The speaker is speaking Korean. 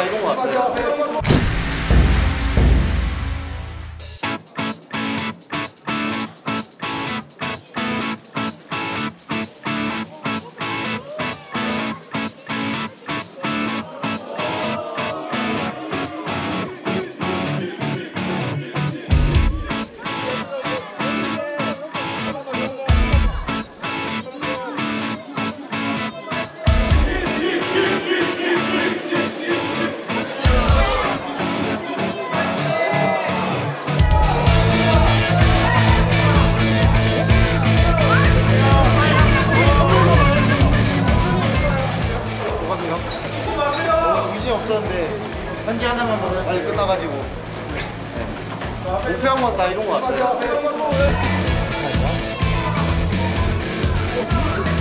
아, 이건 것 같아요. 현지 하나만 보면 빨리 끝나가지고 목표한 건 다 이런 거 같아요.